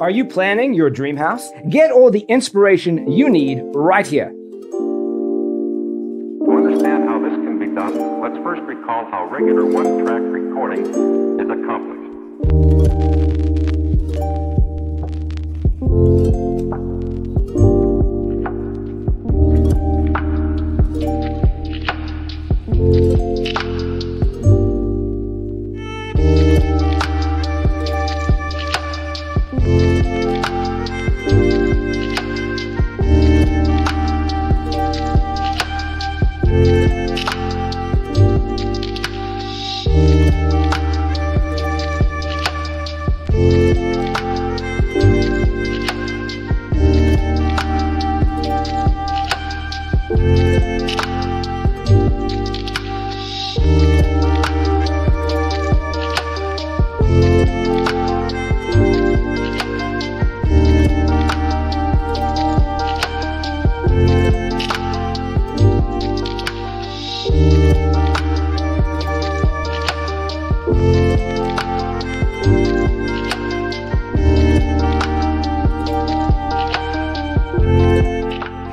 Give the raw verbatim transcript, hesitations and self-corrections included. Are you planning your dream house? Get all the inspiration you need right here. To understand how this can be done, let's first recall how regular one-track recording is accomplished.